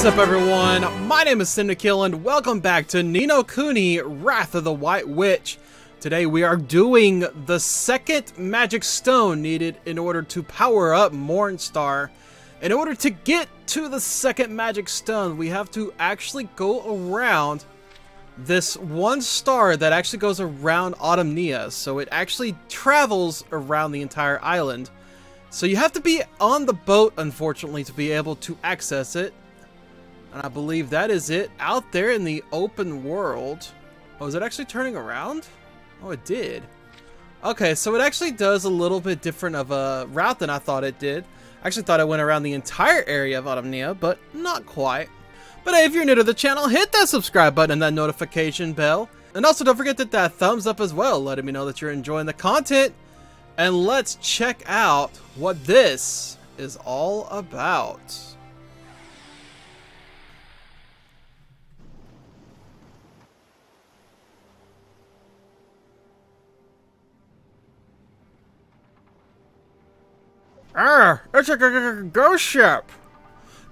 What's up, everyone? My name is Cyndakill, and welcome back to Ni No Kuni Wrath of the White Witch. Today we are doing the second magic stone needed in order to power up Mornstar. In order to get to the second magic stone, we have to actually go around this one star that actually goes around Autumnia, so it actually travels around the entire island. So you have to be on the boat, unfortunately, to be able to access it. And I believe that is it out there in the open world. Oh, is it actually turning around? Oh, it did. Okay, so it actually does a little bit different of a route than I thought it did. I actually thought it went around the entire area of Autumnia, but not quite. But hey, if you're new to the channel, hit that subscribe button and that notification bell. And also don't forget to hit that thumbs up as well, letting me know that you're enjoying the content. And let's check out what this is all about. It's a ghost ship.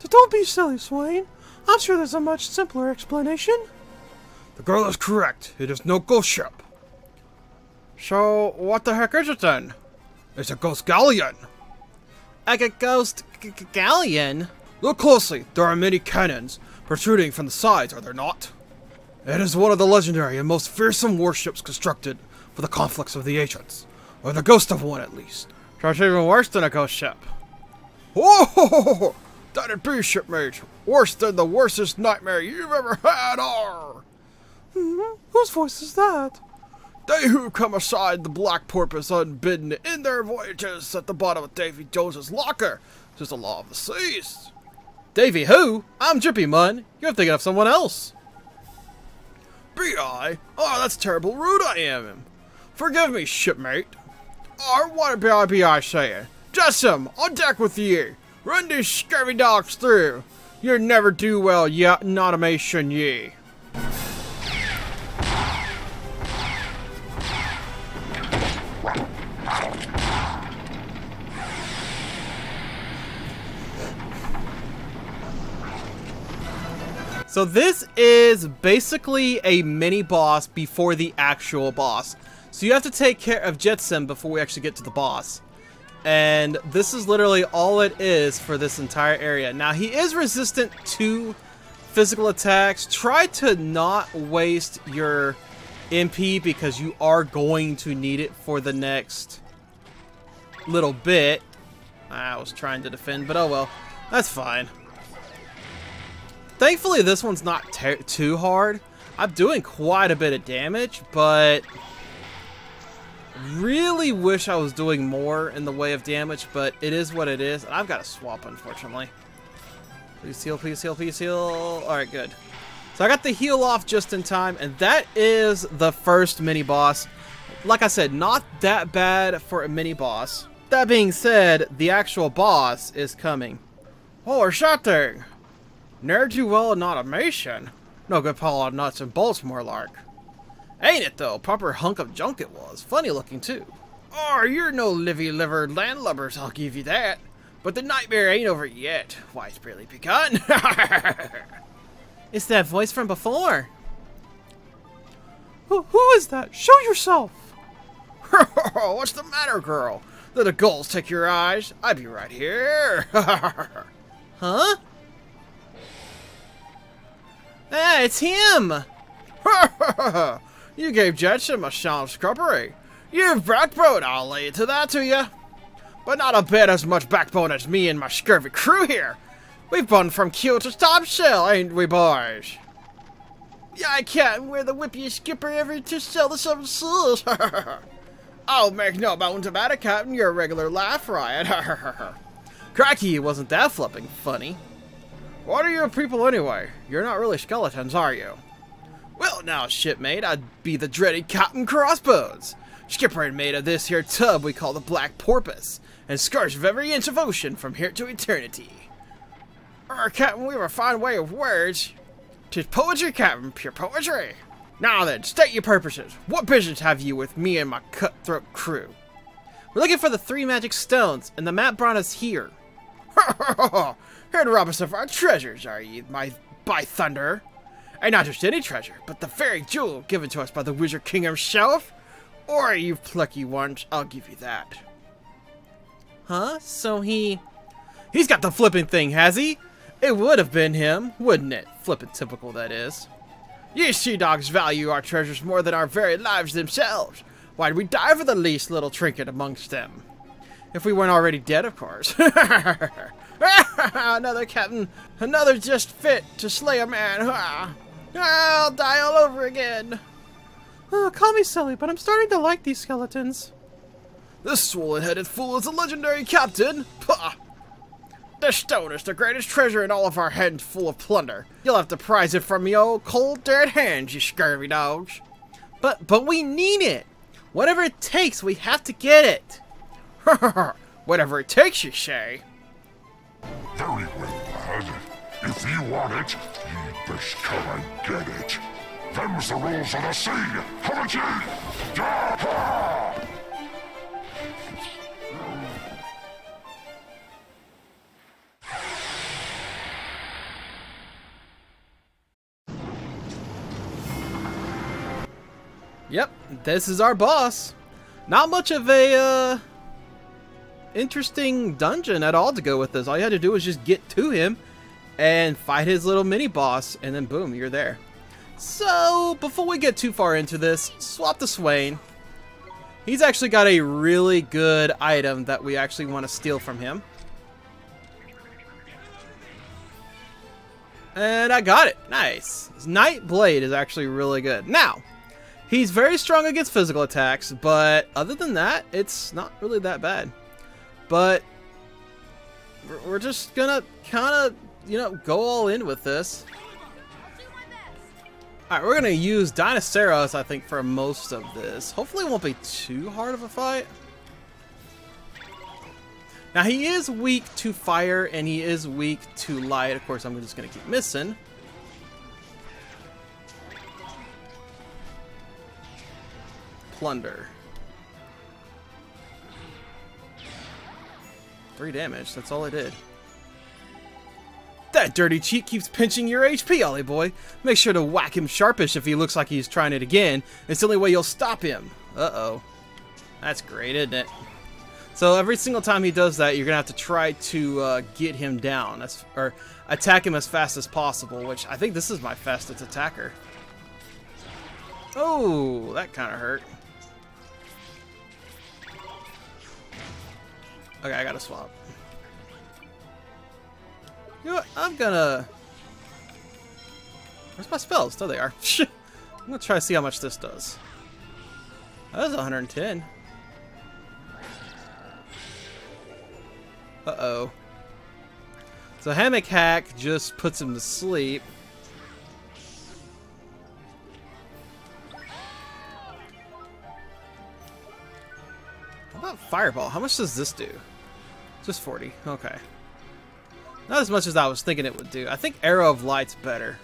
Don't be silly, Swain. I'm sure there's a much simpler explanation. The girl is correct. It is no ghost ship. So, what the heck is it then? It's a ghost galleon. Like a ghost galleon? Look closely. There are many cannons protruding from the sides, are there not? It is one of the legendary and most fearsome warships constructed for the conflicts of the ancients. Or the ghost of one, at least. So it's even worse than a ghost ship. Whoa! That'd be, shipmate. Worse than the worstest nightmare you've ever had, arr! Whose voice is that? They who come aside the Black Porpoise unbidden in their voyages at the bottom of Davy Jones' locker. This is the law of the seas. Davy who? I'm Drippy Munn. You're thinking of someone else. Be I? Oh, that's terrible rude I am. Forgive me, shipmate. Or what about I saying? Jetson, on deck with you. Run these scurvy dogs through. You'll never do well, ye automation ye. So this is basically a mini boss before the actual boss. So you have to take care of Jetson before we actually get to the boss. And this is literally all it is for this entire area. Now he is resistant to physical attacks. Try to not waste your MP because you are going to need it for the next little bit. I was trying to defend, but oh well. That's fine. Thankfully, this one's not too hard. I'm doing quite a bit of damage, but really wish I was doing more in the way of damage, but it is what it is. And I've got to swap, unfortunately. Please heal, please heal, please heal. Alright, good. So I got the heal off just in time, and that is the first mini-boss. Like I said, not that bad for a mini-boss. That being said, the actual boss is coming. Oh, or something! Ne'er-do-well in automation. No good pile of nuts and bolts, more lark. Ain't it though? Proper hunk of junk it was. Funny looking too. Oh, you're no livy-livered landlubbers, I'll give you that. But the nightmare ain't over yet. Why, it's barely begun. It's that voice from before. Who is that? Show yourself! What's the matter, girl? Let the gulls take your eyes. I'd be right here. Huh? Ah, it's him! You gave Jetson a sound scrubbery. You've backbone, I'll lay into that to you. But not a bit as much backbone as me and my scurvy crew here. We've been from keel to topsail, ain't we, boys? Yeah, I can't wear the whippiest skipper ever to sail the seven seas. I'll make no bones about it, Captain. You're a regular laugh riot. Cracky, it wasn't that flipping funny. What are you people anyway? You're not really skeletons, are you? Well now, shipmate, I'd be the dreaded Captain Crossbones. Skipper and mate of this here tub we call the Black Porpoise, and scourge of every inch of ocean from here to eternity. Captain, we've a fine way of words. 'Tis poetry, Captain, pure poetry. Now then, state your purposes. What business have you with me and my cutthroat crew? We're looking for the three magic stones, and the map brought us here. Here to rob us of our treasures, are ye, by thunder? And not just any treasure, but the very jewel given to us by the Wizard King himself? Or you plucky ones, I'll give you that. Huh? So he's got the flippin' thing, has he? It would have been him, wouldn't it? Flippin' typical, that is. You sea dogs value our treasures more than our very lives themselves. Why'd we die for the least little trinket amongst them? If we weren't already dead, of course. Another captain, another just fit to slay a man. I'll die all over again. Oh, call me silly, but I'm starting to like these skeletons. This swollen-headed fool is a legendary captain! Pah! This stone is the greatest treasure in all of our hands full of plunder. You'll have to prize it from your cold, dead hands, you scurvy dogs. But we need it! Whatever it takes, we have to get it! Whatever it takes, you say? Very well, lad. If you want it, you'd best come and get it. Them's the rules of the sea, haven't ye? Yep, this is our boss. Not much of a interesting dungeon at all to go with this. All you had to do was just get to him and fight his little mini boss, and then boom, you're there. So, before we get too far into this, swap to Swain. He's actually got a really good item that we actually want to steal from him. And I got it. Nice. His Night Blade is actually really good. Now, he's very strong against physical attacks, but other than that, it's not really that bad. But we're just gonna kind of, you know, go all in with this. Alright, we're going to use Dinosaurus, I think, for most of this. Hopefully it won't be too hard of a fight. Now, he is weak to fire, and he is weak to light. Of course, I'm just going to keep missing. Plunder. 3 damage, that's all I did. That dirty cheat keeps pinching your HP, Ollie boy. Make sure to whack him sharpish if he looks like he's trying it again. It's the only way you'll stop him. Uh-oh. That's great, isn't it? So every single time he does that, you're going to have to try to get him down. Or attack him as fast as possible, which I think this is my fastest attacker. Oh, that kind of hurt. Okay, I got to swap. You know what? I'm gonna... Where's my spells? There they are. I'm gonna try to see how much this does. That was 110. Uh-oh. So Hammock Hack just puts him to sleep. How about Fireball? How much does this do? Just 40. Okay. Not as much as I was thinking it would do. I think Arrow of Light's better.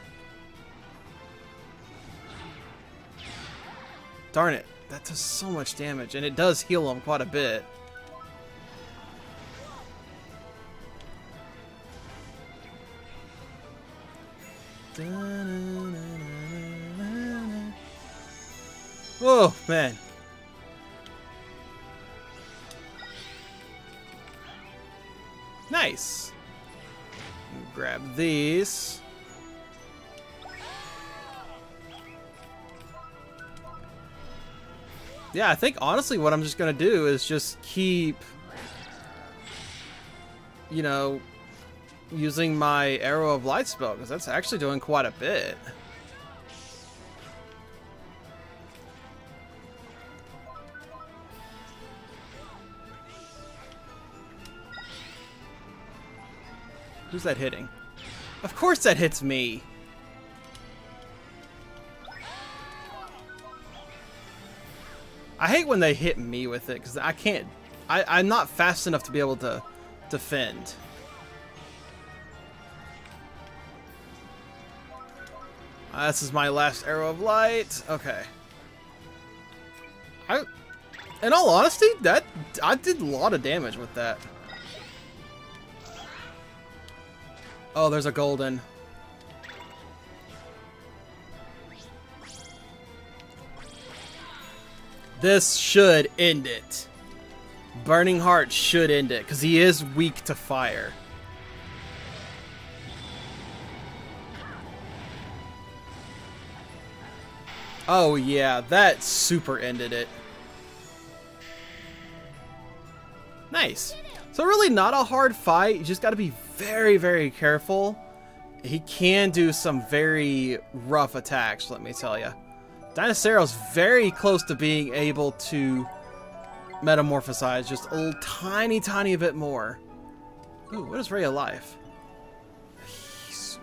Darn it. That does so much damage, and it does heal him quite a bit. Whoa, man. Nice. Grab these. Yeah, I think honestly what I'm just gonna do is just keep, you know, using my Arrow of Light spell, because that's actually doing quite a bit. Who's that hitting? Of course that hits me! I hate when they hit me with it, because I can't... I'm not fast enough to be able to defend. This is my last Arrow of Light. Okay. In all honesty, I did a lot of damage with that. Oh, there's a golden. This should end it. Burning Heart should end it, because he is weak to fire. Oh yeah, that super ended it. Nice. So really not a hard fight, you just gotta be very, very careful. He can do some very rough attacks, let me tell you. Dinosaurus very close to being able to metamorphosize just a little tiny bit more. Ooh, what is Ray of Life?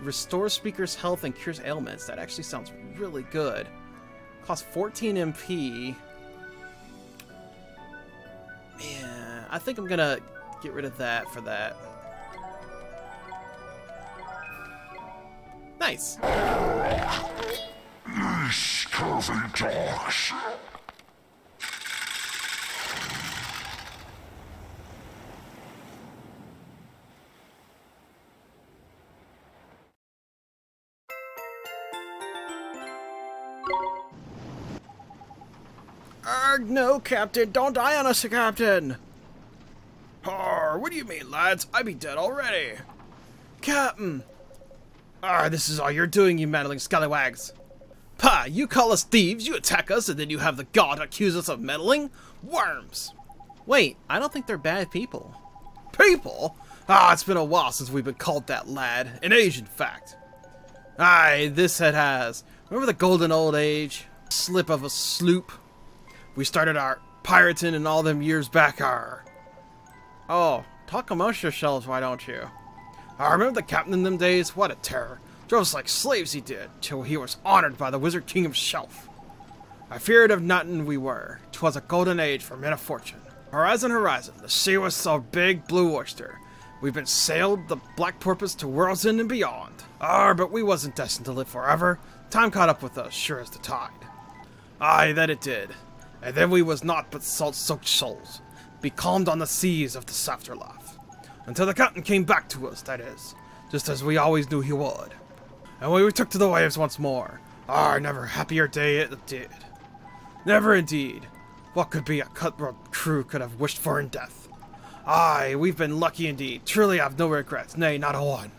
Restores speaker's health and cures ailments. That actually sounds really good. Cost 14 MP. Man, I think I'm gonna get rid of that for that. Nice. These curvy dogs. No, Captain, don't die on us, Captain! Arr, what do you mean, lads? I'd be dead already! Captain! Arr, this is all you're doing, you meddling scallywags! Pa, you call us thieves, you attack us, and then you have the god to accuse us of meddling? Worms! Wait, I don't think they're bad people. People? Ah, it's been a while since we've been called that, lad. An age, in fact. Aye, this it has. Remember the golden old age? Slip of a sloop? We started our pirating and all them years back. Our oh, talk amongst yourselves, why don't you? I remember the captain in them days. What a terror! Drove us like slaves, he did, till he was honored by the Wizard King himself. I feared of nothing we were. 'Twas a golden age for men of fortune. Horizon, horizon, the sea was so big blue oyster. We've been sailed the Black Porpoise to worlds in and beyond. Ah, but we wasn't destined to live forever. Time caught up with us, sure as the tide. Aye, that it did. And then we was naught but salt-soaked souls, becalmed on the seas of this afterlife. Until the captain came back to us, that is, just as we always knew he would. And we took to the waves once more. Ah, never happier day it did. Never indeed. What could be a cutthroat crew could have wished for in death? Aye, we've been lucky indeed. Truly I've no regrets, nay, not a one.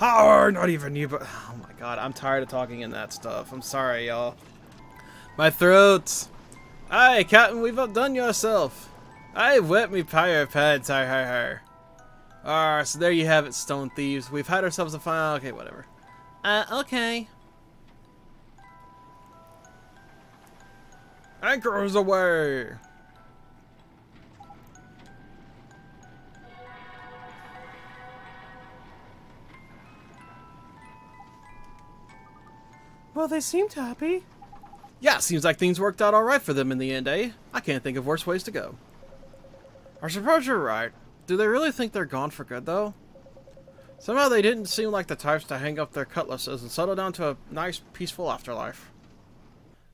Our, not even you, but... Oh my god, I'm tired of talking in that stuff. I'm sorry, y'all. My throat's... Aye, Captain, we've outdone yourself. Aye, wet me pirate pads, hi, hi, hi. Ah, so there you have it, stone thieves. We've had ourselves a fine. Okay, whatever. Okay. Anchors away! Well, they seemed happy. Yeah, seems like things worked out alright for them in the end, eh? I can't think of worse ways to go. I suppose you're right. Do they really think they're gone for good, though? Somehow they didn't seem like the types to hang up their cutlasses and settle down to a nice, peaceful afterlife.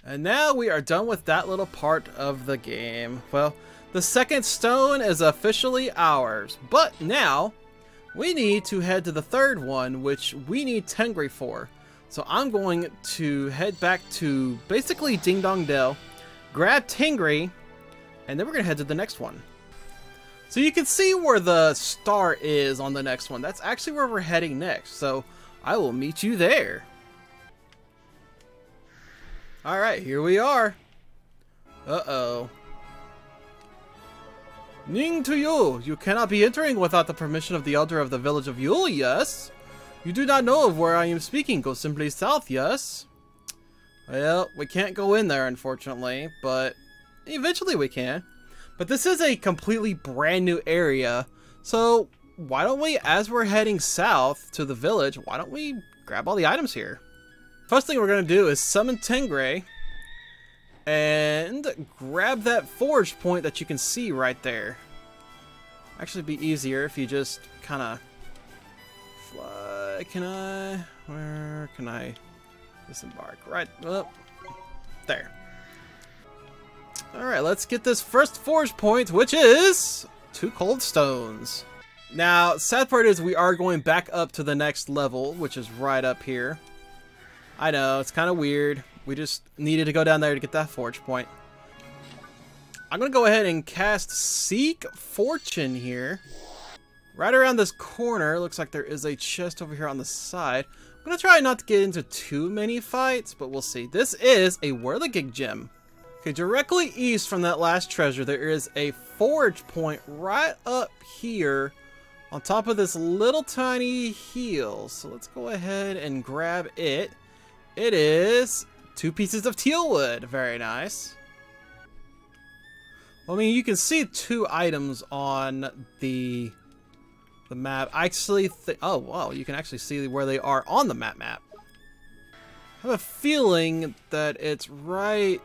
And now we are done with that little part of the game. Well, the second stone is officially ours, but now we need to head to the third one, which we need Tengri for. So I'm going to head back to basically Ding Dong Dell, grab Tengri, and then we're going to head to the next one. So you can see where the star is on the next one. That's actually where we're heading next. So I will meet you there. All right, here we are. Uh-oh. Ning to you. You cannot be entering without the permission of the elder of the village of Yule, yes? You do not know of where I am speaking. Go simply south, yes? Well, we can't go in there, unfortunately, but eventually we can. But this is a completely brand new area, so why don't we, as we're heading south to the village, why don't we grab all the items here? First thing we're going to do is summon Tengri and grab that forge point that you can see right there. Actually, it'd be easier if you just kind of... Can I? Where can I disembark? Right up there. All right, let's get this first forge point, which is 2 cold stones. Now, sad part is we are going back up to the next level, which is right up here. I know, it's kind of weird. We just needed to go down there to get that forge point. I'm going to go ahead and cast Seek Fortune here. Right around this corner, looks like there is a chest over here on the side. I'm going to try not to get into too many fights, but we'll see. This is a Whirligig Gem. Okay, directly east from that last treasure, there is a forge point right up here on top of this little tiny hill. So let's go ahead and grab it. It is 2 pieces of teal wood. Very nice. Well, I mean, you can see 2 items on the map. I actually think, oh wow, you can actually see where they are on the map. I have a feeling that it's right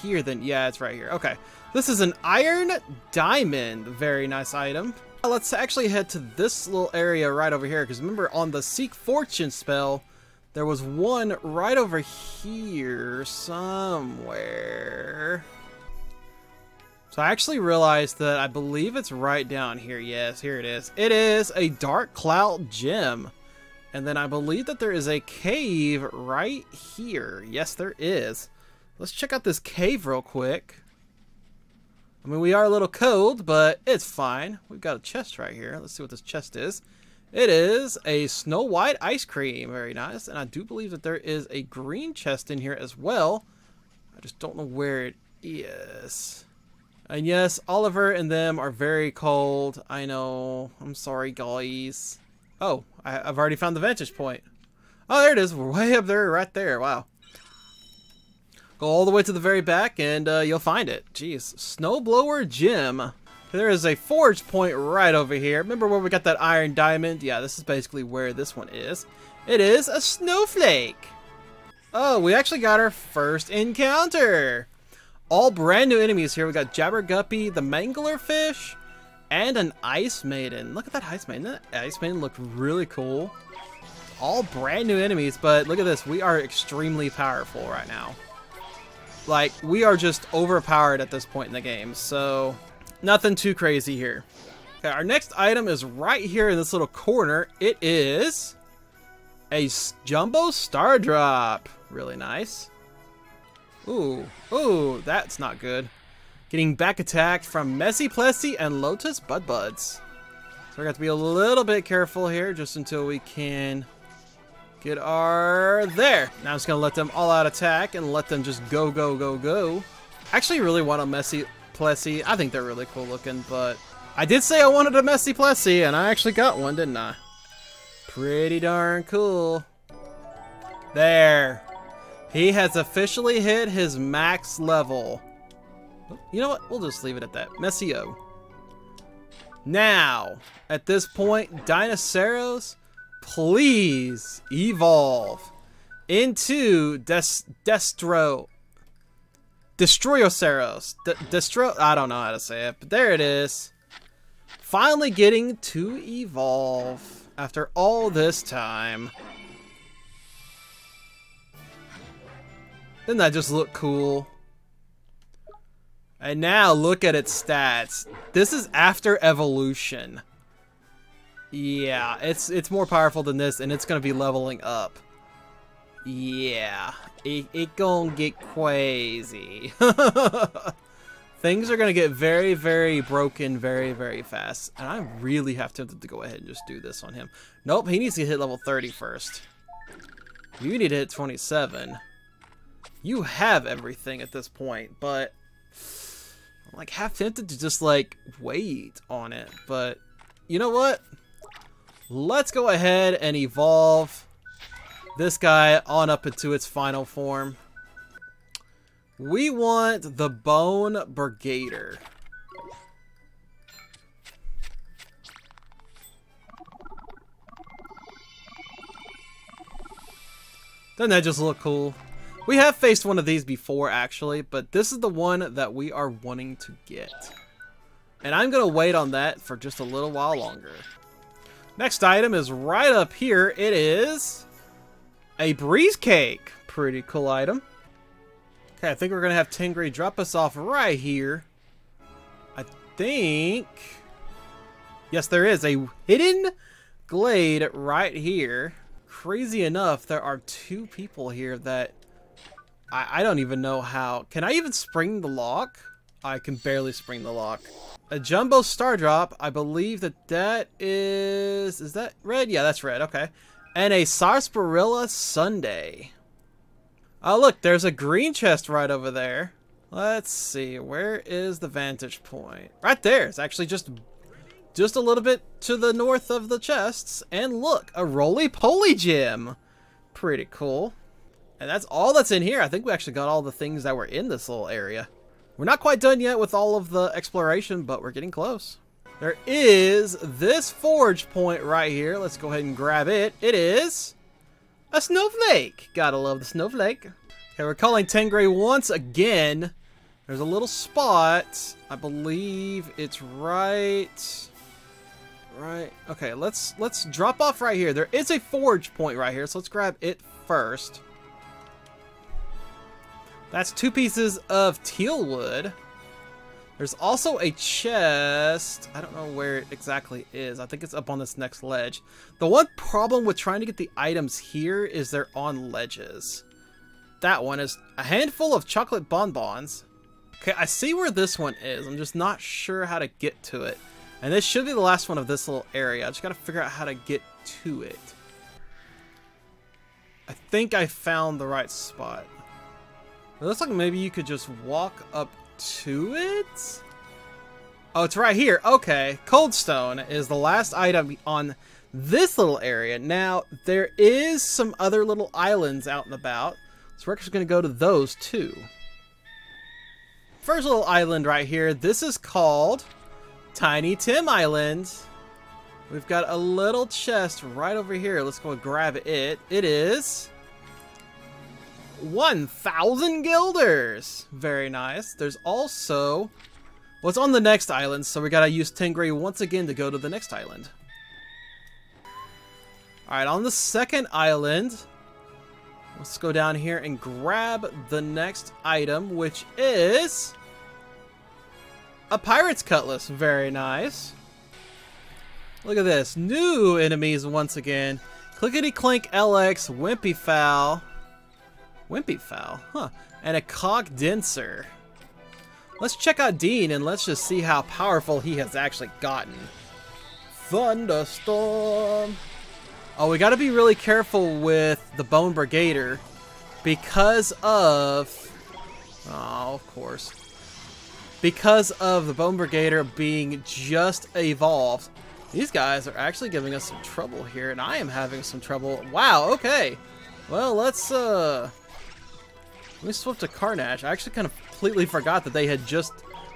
here. Then yeah, it's right here. Okay, this is an iron diamond. Very nice item. Now, let's actually head to this little area right over here, because remember on the Seek Fortune spell, there was one right over here somewhere. So I actually realized that I believe it's right down here. Yes, here it is. It is a Dark Cloud Gem. And then I believe that there is a cave right here. Yes, there is. Let's check out this cave real quick. I mean, we are a little cold, but it's fine. We've got a chest right here. Let's see what this chest is. It is a Snow White ice cream. Very nice. And I do believe that there is a green chest in here as well. I just don't know where it is. And yes, Oliver and them are very cold. I know. I'm sorry, guys. Oh, I've already found the vantage point. Oh, there it is. We're way up there, right there. Wow. Go all the way to the very back and you'll find it. Jeez. Snowblower Gem. There is a forge point right over here. Remember where we got that iron diamond? Yeah, this is basically where this one is. It is a snowflake. Oh, we actually got our first encounter. All brand new enemies here. We got Jabber Guppy, the Manglerfish, and an Ice Maiden. Look at that Ice Maiden. That Ice Maiden looked really cool. All brand new enemies, but look at this. We are extremely powerful right now. Like, we are just overpowered at this point in the game, so nothing too crazy here. Okay, our next item is right here in this little corner. It is a Jumbo Star Drop. Really nice. Ooh, ooh, that's not good. Getting back attacked from Messy Plessy and Lotus Buds. So we're going to have to be a little bit careful here just until we can get our... There! Now I'm just going to let them all out attack and let them just go, go, go, go. I actually really want a Messy Plessy. I think they're really cool looking, but... I did say I wanted a Messy Plessy, and I actually got one, didn't I? Pretty darn cool. There! He has officially hit his max level. You know what? We'll just leave it at that. Messio. Now, at this point, Dinosaurus, please evolve into Destro. Destroyoceros. Destro. I don't know how to say it, but there it is. Finally getting to evolve after all this time. Didn't that just look cool? And now look at its stats. This is after evolution. Yeah, it's more powerful than this, and it's gonna be leveling up. Yeah, it gonna get crazy. Things are gonna get very, very broken very, very fast. And I'm really half tempted to go ahead and just do this on him. Nope, he needs to hit level 30 first. You need to hit 27. You have everything at this point, but I'm like half tempted to just like wait on it. But you know what? Let's go ahead and evolve this guy on up into its final form. We want the Bone Brigader. Doesn't that just look cool? We have faced one of these before, actually, but this is the one that we are wanting to get. And I'm going to wait on that for just a little while longer. Next item is right up here. It is a Breeze Cake. Pretty cool item. Okay, I think we're going to have Tengri drop us off right here. I think... Yes, there is a hidden glade right here. Crazy enough, there are two people here that I don't even know how. Can I even spring the lock? I can barely spring the lock. A Jumbo Star Drop. I believe that is... Is that red? Yeah, that's red. Okay. And a Sarsaparilla Sundae. Oh, look. There's a green chest right over there. Let's see. Where is the vantage point? Right there. It's actually just a little bit to the north of the chests. And look. A roly-poly gem. Pretty cool. And that's all that's in here. I think we actually got all the things that were in this little area. We're not quite done yet with all of the exploration, but we're getting close. There is this forge point right here. Let's go ahead and grab it. It is a snowflake. Gotta love the snowflake. Okay, we're calling Tengri once again. There's a little spot. I believe it's right. Okay, let's drop off right here. There is a forge point right here, so let's grab it first. That's two pieces of teal wood. There's also a chest. I don't know where it exactly is. I think it's up on this next ledge. The one problem with trying to get the items here is they're on ledges. That one is a handful of chocolate bonbons. Okay, I see where this one is. I'm just not sure how to get to it. And this should be the last one of this little area. I just gotta figure out how to get to it. I think I found the right spot. It looks like maybe you could just walk up to it? Oh, it's right here. Okay. Coldstone is the last item on this little area. Now, there is some other little islands out and about, so we're just going to go to those too. First little island right here. This is called Tiny Tim Island. We've got a little chest right over here. Let's go and grab it. It is... 1,000 guilders. Very nice. There's also what's on the next island, so we gotta use Tengri once again to go to the next island. Alright, on the second island, let's go down here and grab the next item, which is a pirate's cutlass. Very nice. Look at this. New enemies once again. Clickety Clank LX, Wimpy Fowl. Wimpy Fowl, huh? And a cock denser. Let's check out Dean and let's just see how powerful he has actually gotten. Thunderstorm. Oh, we gotta be really careful with the Bone Brigader because of... Oh, of course. Because of the Bone Brigader being just evolved. These guys are actually giving us some trouble here, and I am having some trouble. Wow, okay. Well, let's, Let me switch to Carnash. I actually kind of completely forgot that they had just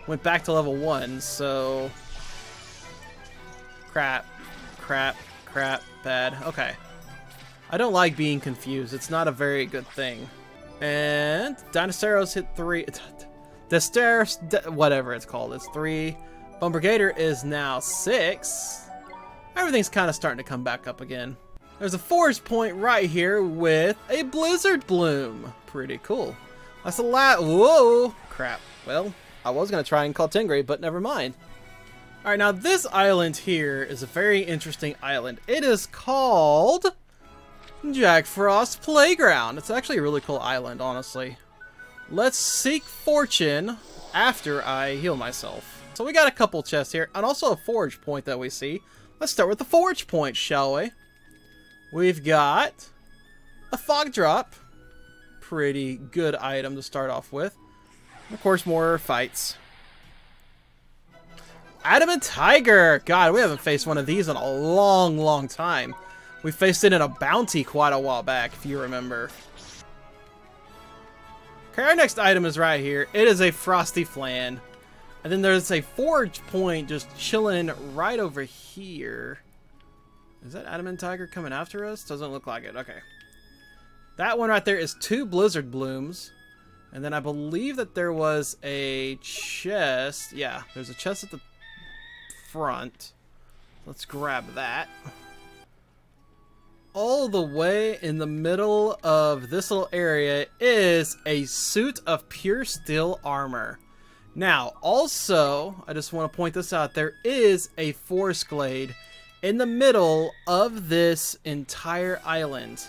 went back to level 1, so... Crap, bad. Okay. I don't like being confused. It's not a very good thing. And Dinosaurus hit 3. Destero, whatever it's called. It's 3. Bone Brigader is now 6. Everything's kind of starting to come back up again. There's a forest point right here with a Blizzard Bloom. Pretty cool. That's a lot. Whoa! Crap. Well, I was going to try and call Tengri, but never mind. Alright, now this island here is a very interesting island. It is called Jack Frost Playground. It's actually a really cool island, honestly. Let's seek fortune after I heal myself. So we got a couple chests here, and also a forge point that we see. Let's start with the forge point, shall we? We've got a fog drop, pretty good item to start off with. And of course, more fights. Adamant Tiger! God, we haven't faced one of these in a long, long time. We faced it in a bounty quite a while back, if you remember. Okay, our next item is right here. It is a Frosty Flan. And then there's a forge point just chilling right over here. Is that Adamant Tiger coming after us? Doesn't look like it. Okay. That one right there is 2 Blizzard Blooms. And then I believe that there was a chest. Yeah, there's a chest at the front. Let's grab that. All the way in the middle of this little area is a suit of pure steel armor. Now, also, I just want to point this out, there is a forest glade in the middle of this entire island.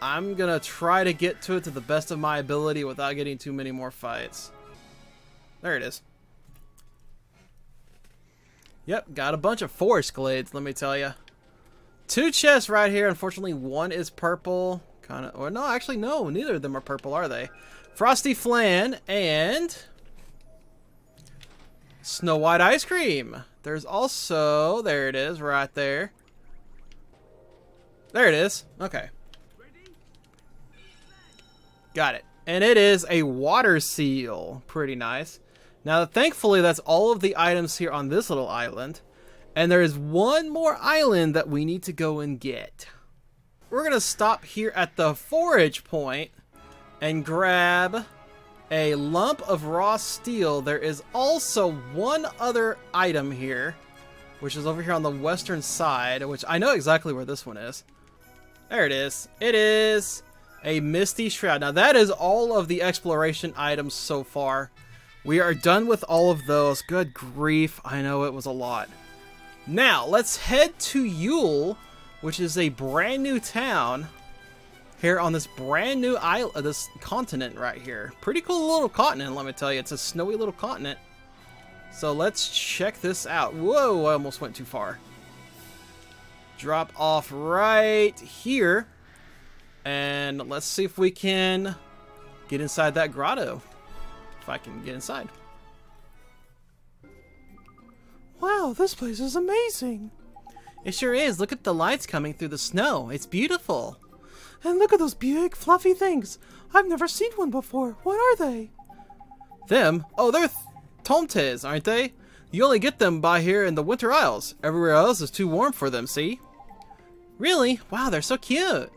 I'm going to try to get to it to the best of my ability without getting too many more fights. There it is. Yep, got a bunch of forest glades, let me tell you. Two chests right here. Unfortunately, one is purple. Kind of, or no, actually, no, neither of them are purple, are they? Frosty Flan and Snow White Ice Cream. There's also, there it is, right there. There it is. Okay. Got it. And it is a water seal. Pretty nice. Now, thankfully, that's all of the items here on this little island. And there is one more island that we need to go and get. We're going to stop here at the forage point and grab a lump of raw steel. There is also one other item here, which is over here on the western side, which I know exactly where this one is. There it is. It is a misty shroud. Now, that is all of the exploration items so far. We are done with all of those. Good grief. I know it was a lot. Now, let's head to Yule, which is a brand new town here on this brand new island, this continent right here. Pretty cool little continent, let me tell you. It's a snowy little continent. So let's check this out. Whoa, I almost went too far. Drop off right here. And let's see if we can get inside that grotto. If I can get inside. Wow, this place is amazing. It sure is. Look at the lights coming through the snow. It's beautiful. And look at those big fluffy things. I've never seen one before. What are they? Them? Oh, they're tomtes, aren't they? You only get them by here in the Winter Isles. Everywhere else is too warm for them, see? Really? Wow, they're so cute.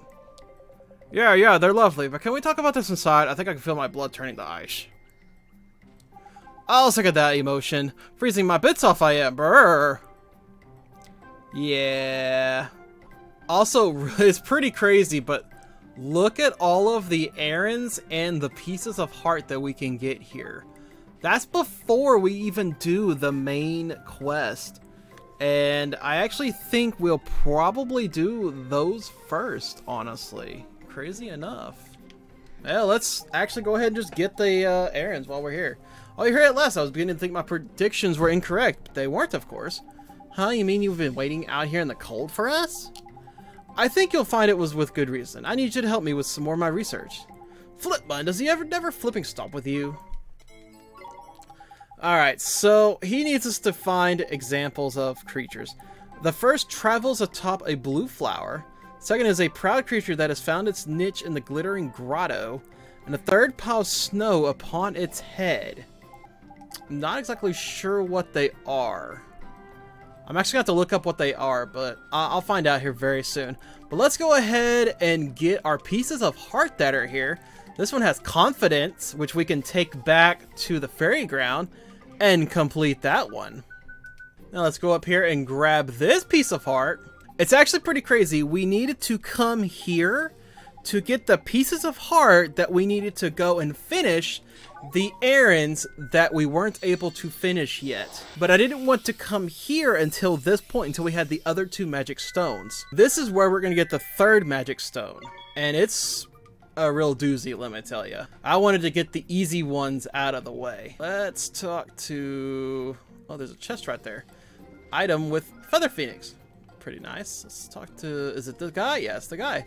Yeah, they're lovely. But can we talk about this inside? I think I can feel my blood turning to ice. Oh, look at that emotion. Freezing my bits off I am. Brrr. Yeah. Also, it's pretty crazy, but look at all of the errands and the pieces of heart that we can get here. That's before we even do the main quest. And I actually think we'll probably do those first, honestly. Crazy enough. Yeah, let's actually go ahead and just get the errands while we're here. Oh, you heard it last. I was beginning to think my predictions were incorrect, but they weren't, of course. Huh? You mean you've been waiting out here in the cold for us? I think you'll find it was with good reason. I need you to help me with some more of my research. Flipbun, does he ever never flipping stop with you? Alright, so he needs us to find examples of creatures. The first travels atop a blue flower. Second is a proud creature that has found its niche in the glittering grotto. And the third piles snow upon its head. I'm not exactly sure what they are. I'm actually going to have to look up what they are, but I'll find out here very soon. But let's go ahead and get our pieces of heart that are here. This one has confidence, which we can take back to the fairy ground and complete that one. Now let's go up here and grab this piece of heart. It's actually pretty crazy. We needed to come here to get the pieces of heart that we needed to go and finish the errands that we weren't able to finish yet. But I didn't want to come here until this point, until we had the other two magic stones. This is where we're going to get the third magic stone. And it's a real doozy, let me tell you. I wanted to get the easy ones out of the way. Let's talk to... Oh, there's a chest right there. Item with Feather Phoenix. Pretty nice. Let's talk to... Is it the guy? Yeah, it's the guy.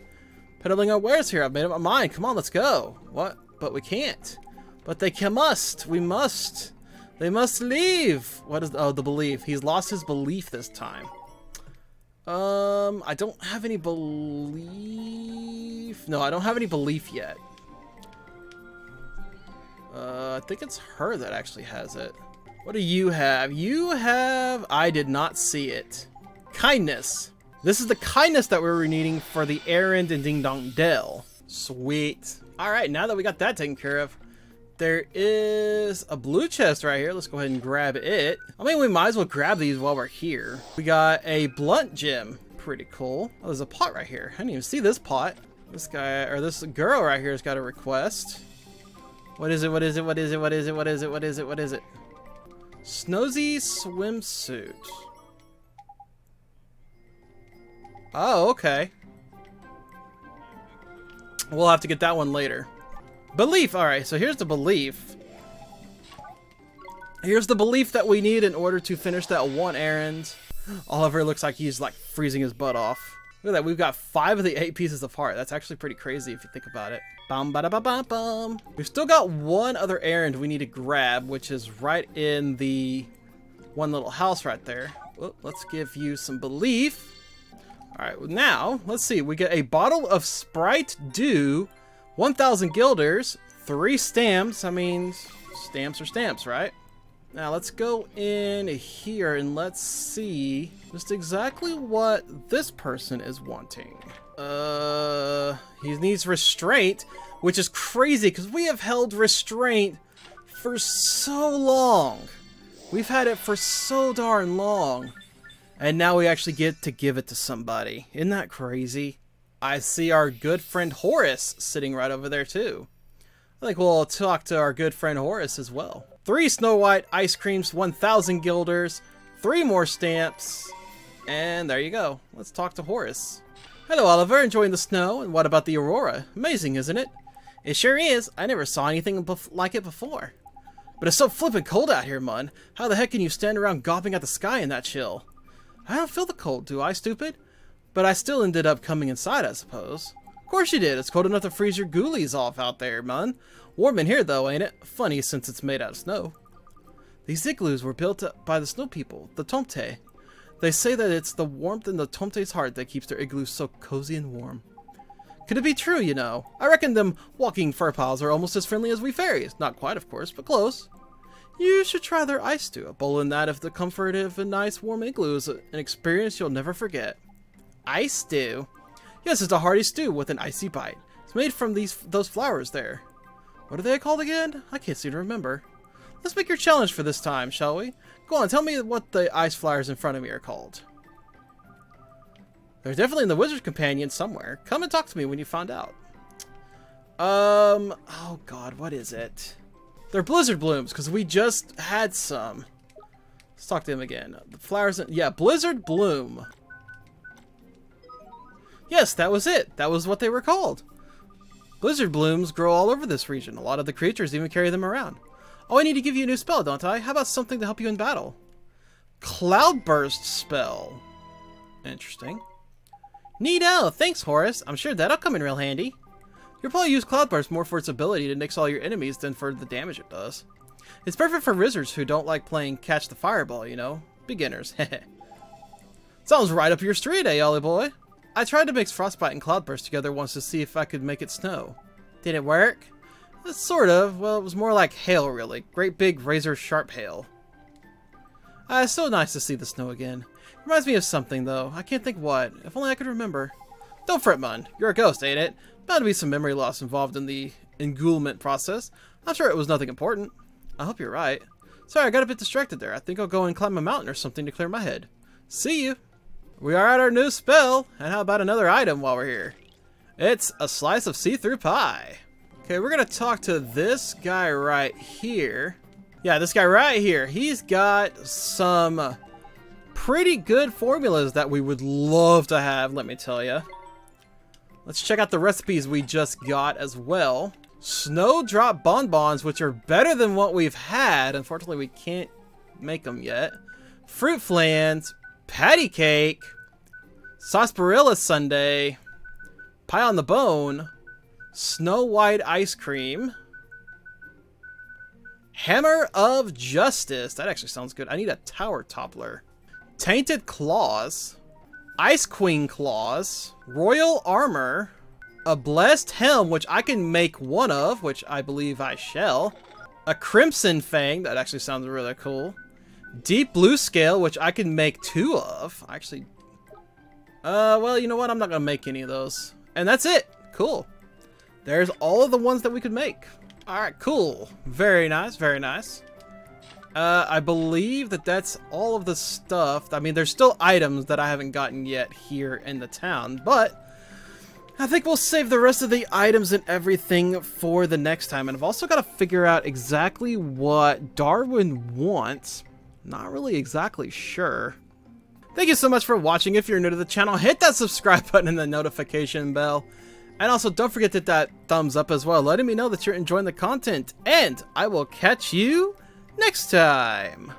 Peddling our wares here. I've made up my mind. Come on, let's go. What? But we can't. But they can must. We must. They must leave. What is the belief? He's lost his belief this time. I don't have any belief. No, I don't have any belief yet. I think it's her that actually has it. What do you have? You have... I did not see it. Kindness. This is the kindness that we were needing for the errand in Ding Dong Dell. Sweet. Alright, now that we got that taken care of, there is a blue chest right here. Let's go ahead and grab it. I mean, we might as well grab these while we're here. We got a blunt gem. Pretty cool. Oh, there's a pot right here. I didn't even see this pot. This guy, or this girl right here has got a request. What is it? Snowzy swimsuit. Oh, okay. We'll have to get that one later. Belief. All right, so here's the belief. Here's the belief that we need in order to finish that one errand. Oliver looks like he's like freezing his butt off. Look at that, we've got 5 of the 8 pieces of heart. That's actually pretty crazy if you think about it. Bum, ba, da, ba, bum, bum. We've still got 1 other errand we need to grab, which is right in the one little house right there. Well, let's give you some belief. All right, well now, let's see. We get a bottle of Sprite Dew, 1,000 guilders, 3 stamps. I mean, stamps are stamps, right? Now let's go in here and let's see just exactly what this person is wanting. He needs restraint, which is crazy because we have held restraint for so long. We've had it for so darn long. And now we actually get to give it to somebody. Isn't that crazy? I see our good friend Horace sitting right over there too. I think we'll talk to our good friend Horace as well. 3 Snow White ice creams, 1,000 guilders, 3 more stamps, and there you go. Let's talk to Horace. Hello, Oliver. Enjoying the snow? And what about the aurora? Amazing, isn't it? It sure is. I never saw anything like it before. But it's so flippin' cold out here, Munn. How the heck can you stand around gawping at the sky in that chill? I don't feel the cold, do I, stupid? But I still ended up coming inside, I suppose. Of course you did. It's cold enough to freeze your ghoulies off out there, man. Warm in here though, ain't it? Funny since it's made out of snow. These igloos were built up by the snow people, the Tomte. They say that it's the warmth in the Tomte's heart that keeps their igloos so cozy and warm. Could it be true, you know? I reckon them walking fur piles are almost as friendly as we fairies. Not quite, of course, but close. You should try their ice stew, a bowl in that of the comfort of a nice warm igloo is an experience you'll never forget. Ice stew? Yes, it's a hearty stew with an icy bite. It's made from those flowers there. What are they called again? I can't seem to remember. Let's make your challenge for this time, shall we? Go on, tell me what the ice flowers in front of me are called. They're definitely in the Wizard's Companion somewhere. Come and talk to me when you find out. Oh god, what is it? They're Blizzard Blooms, because we just had some. Let's talk to him again. The flowers, yeah, Blizzard Bloom. Yes, that was it. That was what they were called. Blizzard blooms grow all over this region. A lot of the creatures even carry them around. Oh, I need to give you a new spell, don't I? How about something to help you in battle? Cloudburst spell. Interesting. Neato, thanks, Horace. I'm sure that'll come in real handy. You'll probably use Cloudburst more for its ability to nix all your enemies than for the damage it does. It's perfect for wizards who don't like playing catch the fireball, you know? Beginners, heh. Sounds right up your street, eh, Ollie boy? I tried to mix Frostbite and Cloudburst together once to see if I could make it snow. Did it work? Sort of. Well, it was more like hail, really. Great big razor-sharp hail. It's so nice to see the snow again. Reminds me of something, though. I can't think what. If only I could remember. Don't fret, Mun. You're a ghost, ain't it? Bound to be some memory loss involved in the enghoulment process. I'm sure it was nothing important. I hope you're right. Sorry, I got a bit distracted there. I think I'll go and climb a mountain or something to clear my head. See you! We are at our new spell, and how about another item while we're here? It's a slice of see-through pie. Okay, we're gonna talk to this guy right here. Yeah, this guy right here. He's got some pretty good formulas that we would love to have, let me tell you. Let's check out the recipes we just got as well. Snowdrop bonbons, which are better than what we've had. Unfortunately, we can't make them yet. Fruit flans. Patty cake, sarsaparilla sundae, pie on the bone, Snow White ice cream, hammer of justice. That actually sounds good. I need a tower toppler. Tainted claws, ice queen claws, royal armor, a blessed helm, which I can make one of, which I believe I shall, a crimson fang. That actually sounds really cool. Deep blue scale, which I can make 2 of. Actually, well, you know what? I'm not gonna make any of those. And that's it. Cool. There's all of the ones that we could make. All right, cool. Very nice, very nice. I believe that that's all of the stuff. I mean, there's still items that I haven't gotten yet here in the town, but I think we'll save the rest of the items and everything for the next time. And I've also got to figure out exactly what Darwin wants. Not really exactly sure. Thank you so much for watching. If you're new to the channel, hit that subscribe button and the notification bell. And also, don't forget to hit that thumbs up as well, letting me know that you're enjoying the content. And I will catch you next time.